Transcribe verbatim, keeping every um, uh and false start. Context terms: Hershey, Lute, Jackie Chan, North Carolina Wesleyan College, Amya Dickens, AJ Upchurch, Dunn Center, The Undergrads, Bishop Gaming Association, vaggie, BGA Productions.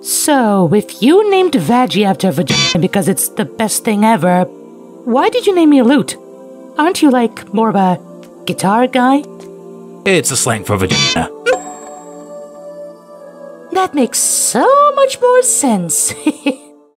So, if you named Vaggie after vagina because it's the best thing ever, why did you name your lute? Aren't you, like, more of a guitar guy? It's a slang for vagina. That makes so much more sense.